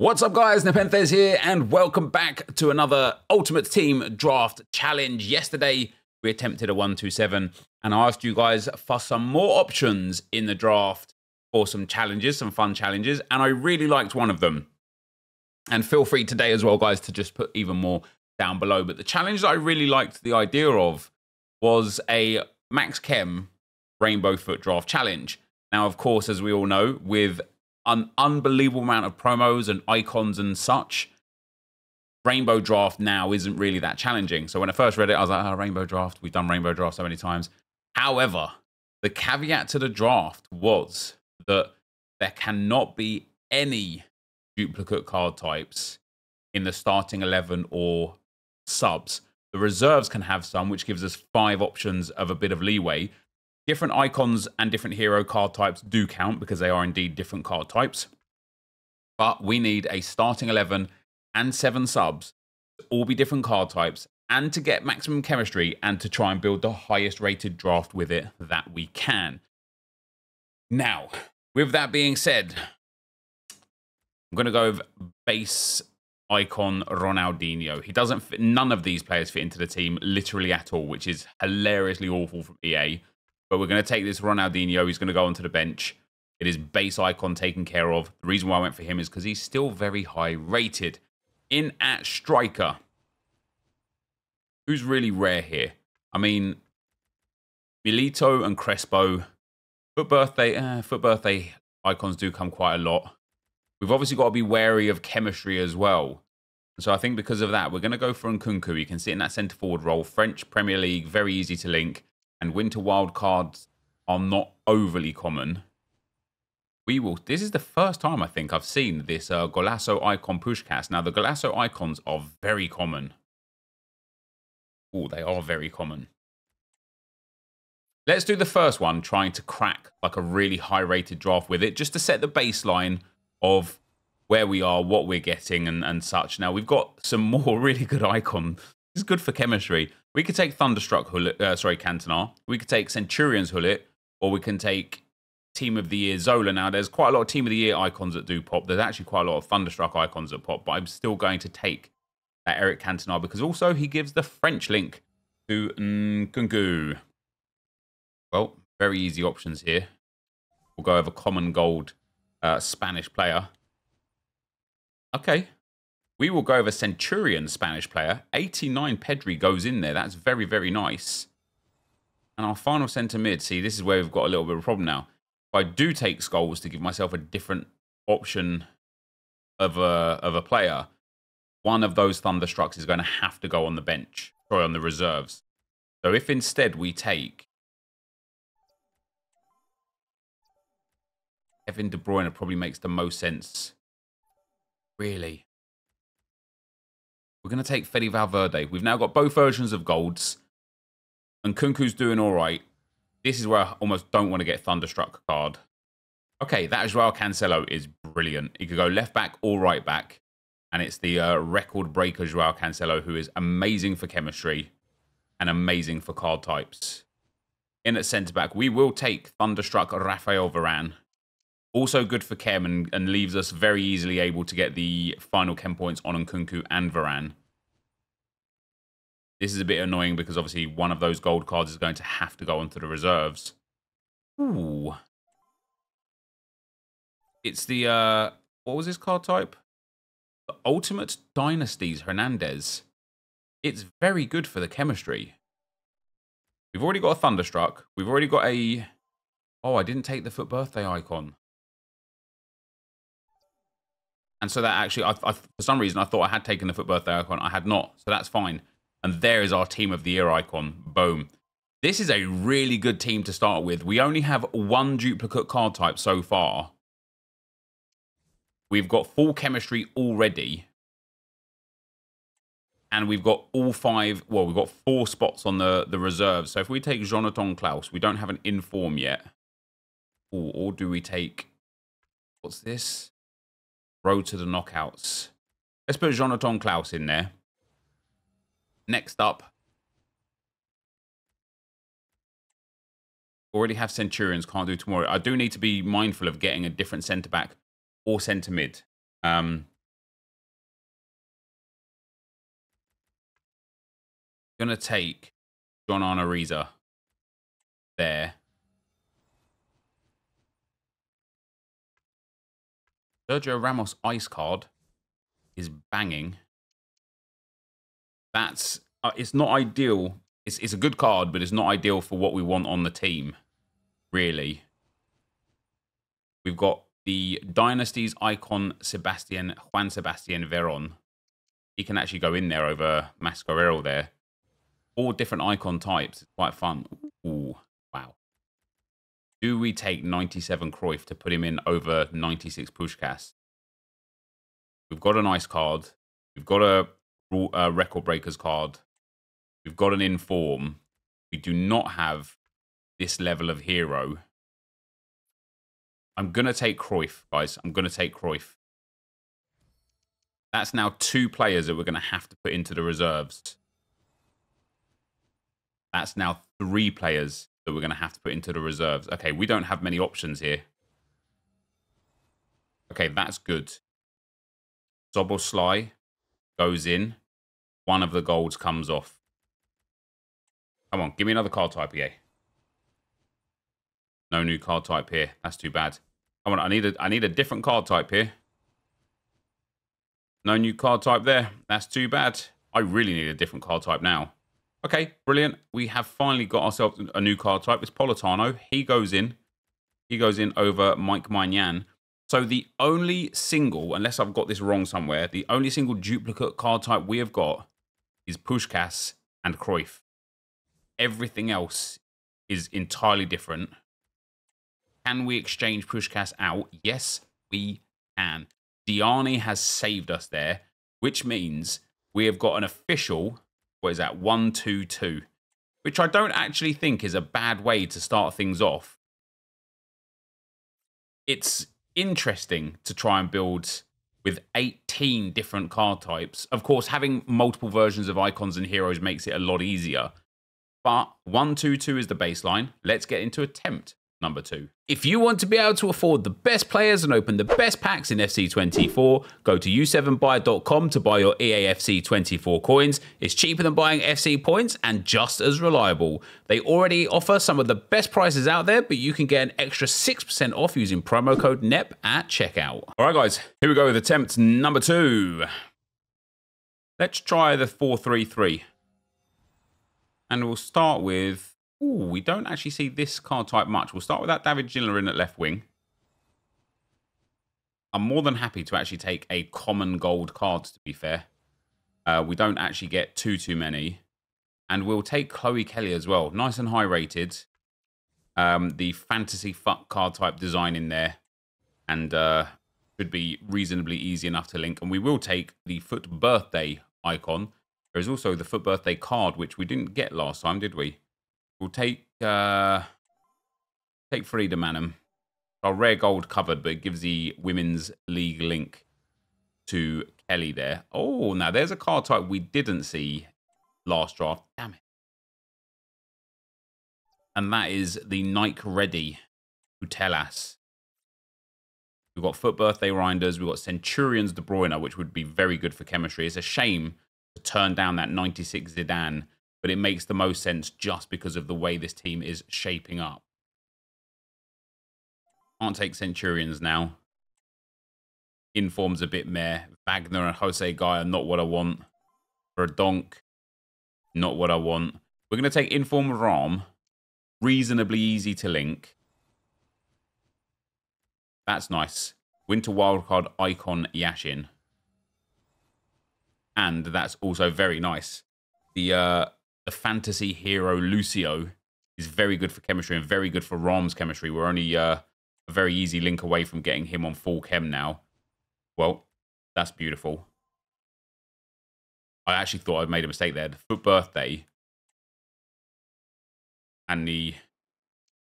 What's up guys, NepentheZ here and welcome back to another Ultimate Team Draft Challenge. Yesterday we attempted a 1-2-7 and I asked you guys for some more options in the draft for some challenges, some fun challenges, and I really liked one of them. And feel free today as well guys to just put even more down below. But the challenge that I really liked the idea of was a Max Chem Rainbow Foot Draft Challenge. Now of course, as we all know, with an unbelievable amount of promos and icons and such, Rainbow Draft now isn't really that challenging. So when I first read it, I was like, oh, Rainbow Draft, we've done Rainbow Draft so many times. However, the caveat to the draft was that there cannot be any duplicate card types in the starting 11 or subs. The reserves can have some, which gives us 5 options of a bit of leeway. Different icons and different hero card types do count because they are indeed different card types. But we need a starting 11 and 7 subs to all be different card types and to get maximum chemistry and to try and build the highest rated draft with it that we can. Now, with that being said, I'm going to go with base icon Ronaldinho. He doesn't fit, none of these players fit into the team literally at all, which is hilariously awful from EA. But we're going to take this Ronaldinho. He's going to go onto the bench. It is base icon taken care of. The reason why I went for him is because he's still very high rated. In at striker, who's really rare here? I mean, Milito and Crespo. Foot birthday icons do come quite a lot. We've obviously got to be wary of chemistry as well. So I think because of that, we're going to go for Nkunku. He can sit in that centre forward role. French Premier League, very easy to link. And winter wild cards are not overly common. This is the first time I think I've seen this Golasso icon Pushkas. Now the Golasso icons are very common. Oh, they are very common. Let's do the first one, trying to crack like a really high rated draft with it, just to set the baseline of where we are, what we're getting and such. Now we've got some more really good icons. It's good for chemistry. We could take Thunderstruck Hullet, Cantona. We could take Centurions Hullet, or we can take Team of the Year Zola. Now, there's quite a lot of Team of the Year icons that do pop. There's actually quite a lot of Thunderstruck icons that pop, but I'm still going to take that Eric Cantona because also he gives the French link to Nkunku. Well, very easy options here. We'll go over common gold Spanish player. Okay. We will go over Centurion Spanish player. 89 Pedri goes in there. That's very, very nice. And our final centre mid. See, this is where we've got a little bit of a problem now. If I do take Scholes to give myself a different option of a player, one of those Thunderstrucks is going to have to go on the bench or on the reserves. So if instead we take Kevin De Bruyne, probably makes the most sense. Really. We're going to take Fede Valverde. We've now got both versions of golds. And Nkunku's doing all right. This is where I almost don't want to get Thunderstruck card. Okay, that Joao Cancelo is brilliant. He could go left back or right back. And it's the record breaker Joao Cancelo, who is amazing for chemistry and amazing for card types. In at centre back, we will take Thunderstruck Rafael Varane. Also good for chem and leaves us very easily able to get the final chem points on Nkunku and Varane. This is a bit annoying because obviously one of those gold cards is going to have to go onto the reserves. Ooh. It's the, what was this card type? The Ultimate Dynasties Hernandez. It's very good for the chemistry. We've already got a Thunderstruck. We've already got a... Oh, I didn't take the Foot Birthday icon. And so that actually, I for some reason, I thought I had taken the Foot Birthday icon. I had not, so that's fine. And there is our Team of the Year icon. Boom. This is a really good team to start with. We only have one duplicate card type so far. We've got full chemistry already. And we've got all 5, well, we've got 4 spots on the reserves. So if we take Jonathan Klaus, we don't have an inform yet. Ooh, or do we take, what's this? Road to the Knockouts. Let's put Jonathan Klaus in there. Next up. Already have Centurions, can't do tomorrow. I do need to be mindful of getting a different centre back or centre mid. Gonna take John Arnariza there. Sergio Ramos ice card is banging. That's it's not ideal. It's a good card, but it's not ideal for what we want on the team, really. We've got the Dynasty's icon Juan Sebastian Veron. He can actually go in there over Mascarero there. All different icon types. It's quite fun. Ooh, wow. Do we take 97 Cruyff to put him in over 96 Puskás? We've got an ice card. We've got a record breakers card. We've got an inform. We do not have this level of hero. I'm going to take Cruyff, guys. I'm going to take Cruyff. That's now two players that we're going to have to put into the reserves. That's now three players that we're going to have to put into the reserves. Okay, we don't have many options here. Okay, that's good. Szoboszlai goes in. One of the golds comes off. Come on, give me another card type, EA. No new card type here. That's too bad. Come on, I need a different card type here. No new card type there. That's too bad. I really need a different card type now. Okay, brilliant. We have finally got ourselves a new card type. It's Politano. He goes in. He goes in over Mike Maignan. So the only single, unless I've got this wrong somewhere, the only single duplicate card type we have got is Puskás and Cruyff. Everything else is entirely different. Can we exchange Puskás out? Yes, we can. Diani has saved us there, which means we have got an official... What is that? 1-2-2, which I don't actually think is a bad way to start things off. It's interesting to try and build with 18 different card types. Of course, having multiple versions of icons and heroes makes it a lot easier. But 1-2-2 is the baseline. Let's get into attempt number 2. If you want to be able to afford the best players and open the best packs in FC24, go to u7buy.com to buy your EAFC24 coins. It's cheaper than buying FC points and just as reliable. They already offer some of the best prices out there, but you can get an extra 6% off using promo code NEP at checkout. All right, guys, here we go with attempt number 2. Let's try the 4-3-3. And we'll start with... Ooh, we don't actually see this card type much. We'll start with that David Gillerin at left wing. I'm more than happy to actually take a common gold card, to be fair. We don't actually get too many. And we'll take Chloe Kelly as well. Nice and high rated. The fantasy fuck card type design in there. And should be reasonably easy enough to link. And we will take the foot birthday icon. There is also the foot birthday card, which we didn't get last time, did we? We'll take Frida Manum. Our rare gold covered, but it gives the Women's League link to Kelly there. Oh, now there's a card type we didn't see last draft. Damn it. And that is the Nike Ready Putellas. We've got Foot Birthday Rinders. We've got Centurions De Bruyne, which would be very good for chemistry. It's a shame to turn down that 96 Zidane, but it makes the most sense just because of the way this team is shaping up. Can't take Centurions now. Inform's a bit meh. Wagner and Jose Guy are not what I want. Verdonk, not what I want. We're going to take Inform Ram. Reasonably easy to link. That's nice. Winter Wildcard Icon Yashin. And that's also very nice. The fantasy hero Lucio is very good for chemistry and very good for Rahm's chemistry. We're only a very easy link away from getting him on full chem now. Well, that's beautiful. I actually thought I'd made a mistake there. The Foot Birthday and the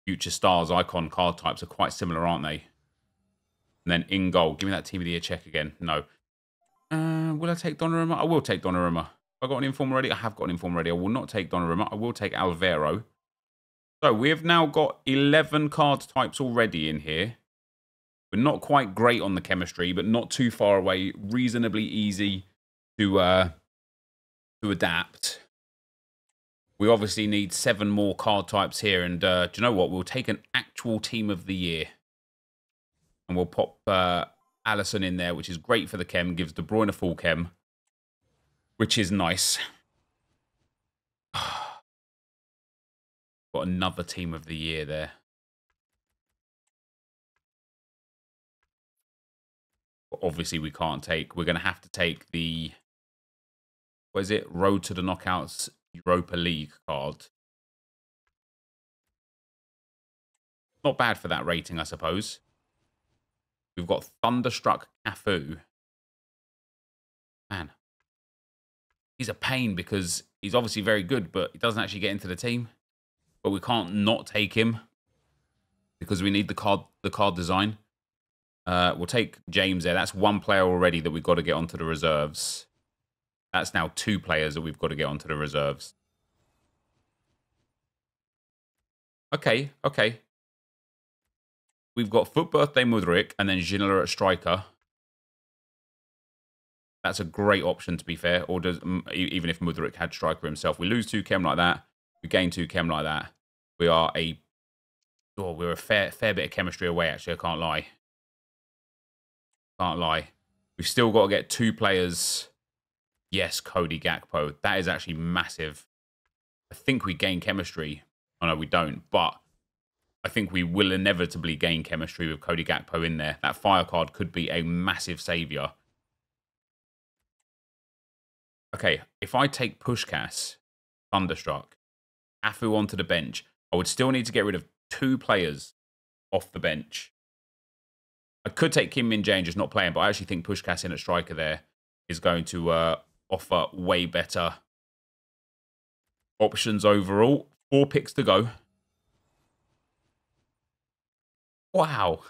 Future Stars icon card types are quite similar, aren't they? And then in goal. Give me that Team of the Year check again. No. Will I take Donnarumma? I will take Donnarumma. I got an inform already. I have got an inform already. I will not take Donnarumma. I will take Alvaro. So we have now got 11 card types already in here. We're not quite great on the chemistry, but not too far away. Reasonably easy to adapt. We obviously need 7 more card types here. And do you know what? We'll take an actual team of the year. And we'll pop Alisson in there, which is great for the chem. Gives De Bruyne a full chem, which is nice. Got another team of the year there. But obviously, we can't take. We're going to have to take the... What is it? Road to the Knockouts Europa League card. Not bad for that rating, I suppose. We've got Thunderstruck Cafu. Man. He's a pain because he's obviously very good, but he doesn't actually get into the team. But we can't not take him because we need the card design. We'll take James there. That's one player already that we've got to get onto the reserves. That's now 2 players that we've got to get onto the reserves. Okay, okay. We've got Foot Birthday Mudryk and then Ginola at striker. That's a great option, to be fair. Or does, even if Mudryk had striker himself. We lose 2 chem like that. We gain 2 chem like that. We are a... Oh, we're a fair bit of chemistry away, actually. I can't lie. Can't lie. We've still got to get 2 players... Yes, Cody Gakpo. That is actually massive. I think we gain chemistry. Oh, no, we don't. But I think we will inevitably gain chemistry with Cody Gakpo in there. That fire card could be a massive saviour. Okay, if I take Pushkas, Thunderstruck, Afu onto the bench, I would still need to get rid of 2 players off the bench. I could take Kim Min-jae and just not play him, but I actually think Pushkas in at striker there is going to... offer way better options overall. 4 picks to go. Wow. All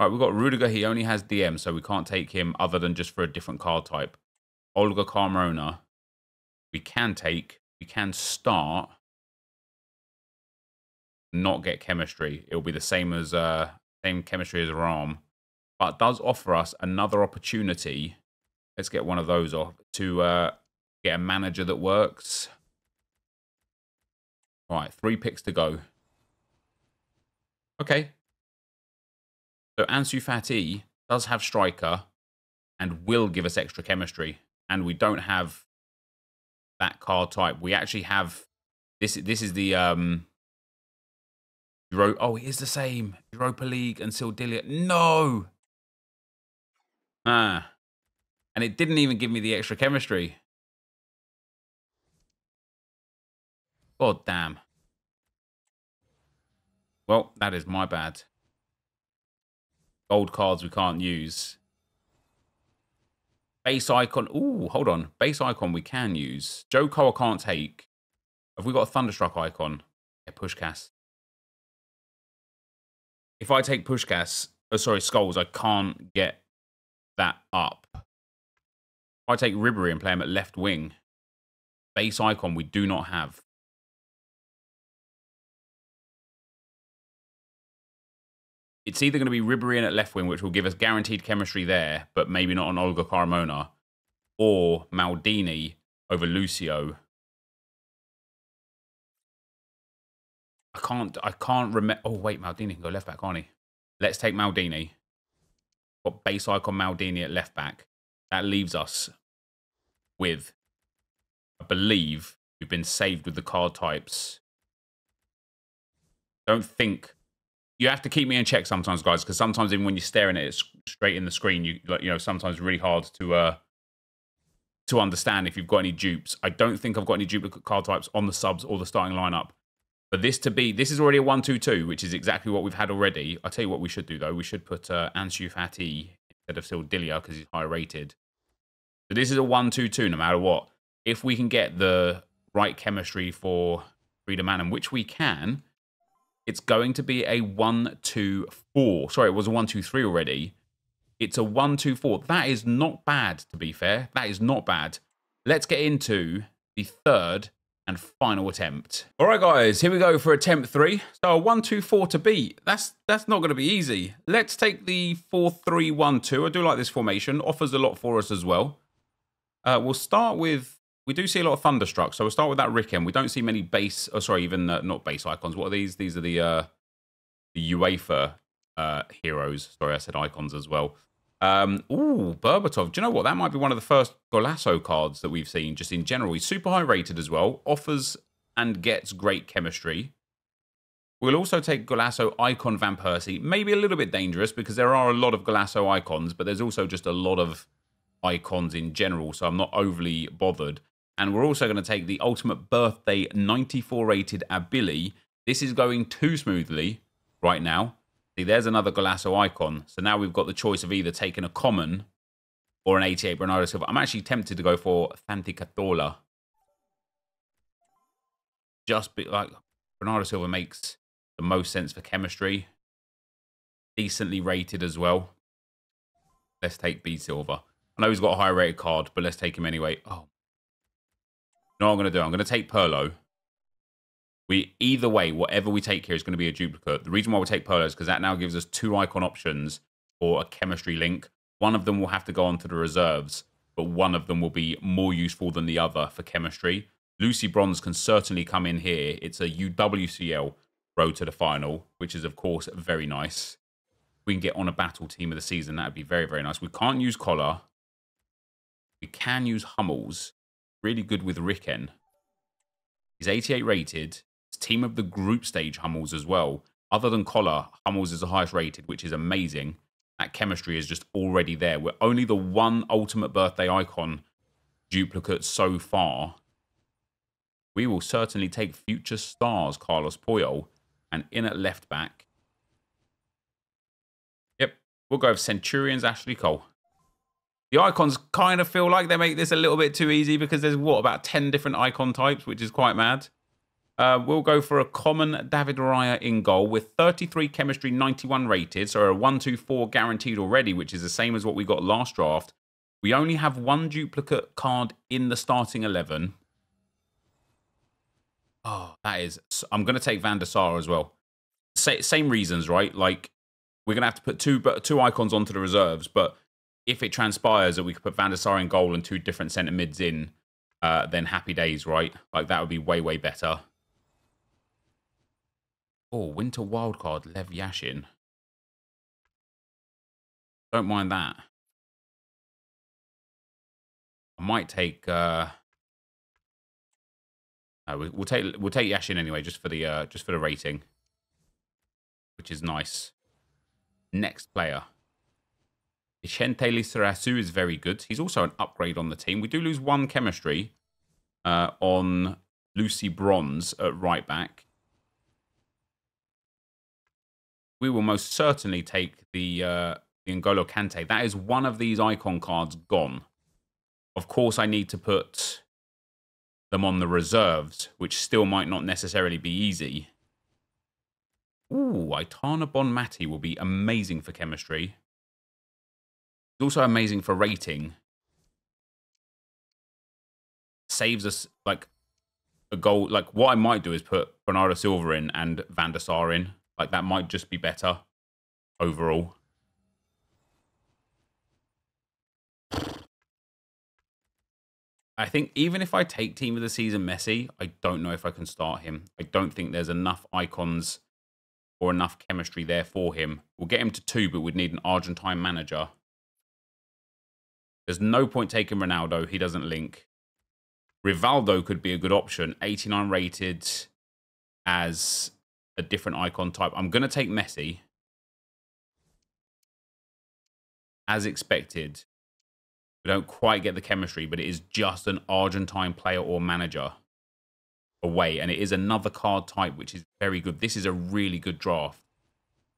right, we've got Rudiger. He only has DM, so we can't take him other than just for a different card type. Olga Carmona. We can take. We can start. Not get chemistry. It'll be the same as same chemistry as Rahm. But does offer us another opportunity. Let's get one of those off to get a manager that works. All right, 3 picks to go. Okay. So Ansu Fati does have striker and will give us extra chemistry. And we don't have that card type. We actually have... This is the... oh, it is the same. Europa League and Sildilia. No! Ah... And it didn't even give me the extra chemistry. God damn. Well, that is my bad. Gold cards we can't use. Base icon. Ooh, hold on. Base icon we can use. Joe Cole I can't take. Have we got a Thunderstruck icon? Yeah, Pushkas. If I take Pushkas, oh sorry, Skulls, I can't get that up. I take Ribery and play him at left wing. Base icon we do not have. It's either going to be Ribery in at left wing, which will give us guaranteed chemistry there, but maybe not on Olga Carmona, or Maldini over Lucio. I can't remember. Oh wait, Maldini can go left back, can't he? Let's take Maldini. Got base icon Maldini at left back. That leaves us with, I believe, we've been saved with the card types. Don't think... You have to keep me in check sometimes, guys, because sometimes even when you're staring at it straight in the screen, you know, sometimes it's really hard to understand if you've got any dupes. I don't think I've got any duplicate card types on the subs or the starting lineup. But this to be... This is already a 1-2-2, which is exactly what we've had already. I'll tell you what we should do, though. We should put Ansu Fati instead of Sildilia because he's high rated. So this is a 1-2-2 no matter what. If we can get the right chemistry for Freedom Manum, which we can, it's going to be a 1-2-4. Sorry, it was a 1-2-3 already. It's a 1-2-4. That is not bad, to be fair. That is not bad. Let's get into the third and final attempt. All right, guys, here we go for attempt 3. So a 1-2-4 to beat. That's not going to be easy. Let's take the 4-3-1-2. I do like this formation. Offers a lot for us as well. We'll start with We do see a lot of Thunderstruck, so we'll start with that Ricken. We don't see many base, oh sorry, even not base icons. What are these? These are the UEFA heroes. Sorry, I said icons as well. Ooh, Berbatov. Do you know what? That might be one of the first Golasso cards that we've seen just in general. He's super high rated as well. Offers and gets great chemistry. We'll also take Golasso Icon Van Persie. Maybe a little bit dangerous because there are a lot of Golasso icons, but there's also just a lot of icons in general, so I'm not overly bothered. And we're also going to take the Ultimate Birthday 94 rated Abili. This is going too smoothly right now. See, there's another Golasso icon. So now we've got the choice of either taking a common or an 88 Bernardo Silva. I'm actually tempted to go for Santi Cazorla. Just like Bernardo Silva makes the most sense for chemistry. Decently rated as well. Let's take B Silva. I know he's got a high rated card, but let's take him anyway. Oh, you know what I'm going to do? I'm going to take Pirlo. Either way, whatever we take here is going to be a duplicate. The reason why we take Pirlo is because that now gives us two icon options for a chemistry link. One of them will have to go on to the reserves, but one of them will be more useful than the other for chemistry. Lucy Bronze can certainly come in here. It's a UWCL road to the final, which is, of course, very nice. We can get on a battle team of the season. That would be very, very nice. We can't use Collar. We can use Hummels. Really good with Ricken. He's 88 rated. It's team of the group stage Hummels as well. Other than Collar, Hummels is the highest rated, which is amazing. That chemistry is just already there. We're only the one Ultimate Birthday icon duplicate so far. We will certainly take future stars Carlos Puyol, and in at left back. Yep, we'll go with Centurions Ashley Cole. The icons kind of feel like they make this a little bit too easy because there's, what, about 10 different icon types, which is quite mad. We'll go for a common David Raya in goal with 33 chemistry, 91 rated. So a 1-2-4 guaranteed already, which is the same as what we got last draft. We only have one duplicate card in the starting 11. Oh, that is... I'm going to take Van der Sar as well. Same reasons, right? Like, we're going to have to put two icons onto the reserves, but if it transpires that we could put Van der Sar in goal and two different centre mids in, then happy days, right? Like, that would be way, way better. Oh, winter wildcard, Lev Yashin. Don't mind that. I might take... No, we'll take Yashin anyway, just for the rating, which is nice. Next player, Vicente Lizarazu is very good. He's also an upgrade on the team. We do lose one chemistry on Lucy Bronze at right back. We will most certainly take the N'Golo Kante. That is one of these icon cards gone. Of course, I need to put them on the reserves, which still might not necessarily be easy. Ooh, Aitana Bonmati will be amazing for chemistry. It's also amazing for rating. Saves us, like, a goal. Like, what I might do is put Bernardo Silva in and Van der Sar in. Like, that might just be better overall. I think even if I take Team of the Season Messi, I don't know if I can start him. I don't think there's enough icons or enough chemistry there for him. We'll get him to 2, but we'd need an Argentine manager. There's no point taking Ronaldo. He doesn't link. Rivaldo could be a good option. 89 rated as a different icon type. I'm going to take Messi. As expected. We don't quite get the chemistry, but it is just an Argentine player or manager away. And it is another card type, which is very good. This is a really good draft.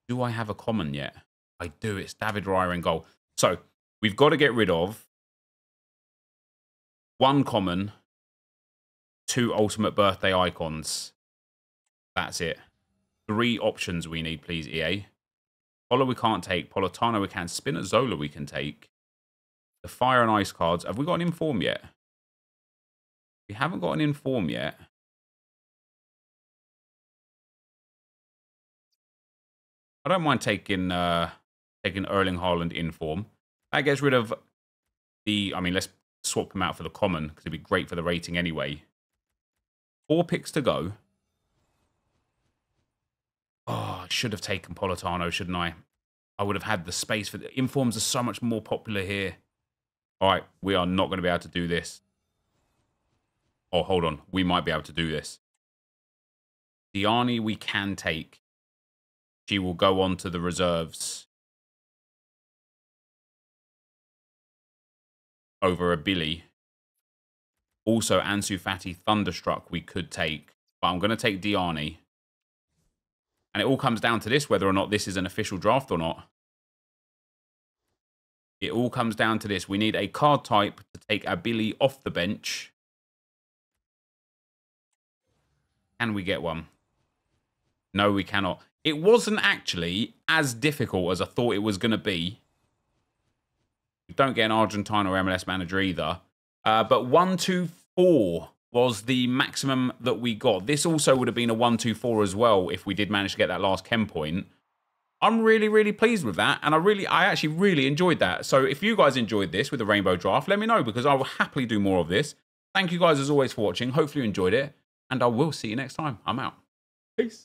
Do I have a common yet? I do. It's David Raya in goal. So we've got to get rid of one common, 2 Ultimate Birthday icons. That's it. 3 options we need, please, EA. Polo we can't take. Politano we can. Spinazzola we can take. The Fire and Ice cards. Have we got an Inform yet? We haven't got an Inform yet. I don't mind taking taking Erling Haaland Inform. That gets rid of the... I mean, let's swap him out for the common, because it'd be great for the rating anyway. 4 picks to go. Oh, I should have taken Politano, shouldn't I? I would have had the space for... the informs are so much more popular here. All right, we are not going to be able to do this. Oh, hold on. We might be able to do this. Diani we can take. She will go on to the reserves. Over a Billy. Also, Ansu Fati Thunderstruck we could take. But I'm going to take Diani. And it all comes down to this, whether or not this is an official draft or not. It all comes down to this. We need a card type to take a Billy off the bench. Can we get one? No, we cannot. It wasn't actually as difficult as I thought it was going to be. We don't get an Argentine or MLS manager either. But 124 was the maximum that we got. This also would have been a 124 as well if we did manage to get that last chem point. I'm really, really pleased with that. And I actually really enjoyed that. So if you guys enjoyed this with the Rainbow Draft, let me know, because I will happily do more of this. Thank you guys as always for watching. Hopefully you enjoyed it. And I will see you next time. I'm out. Peace.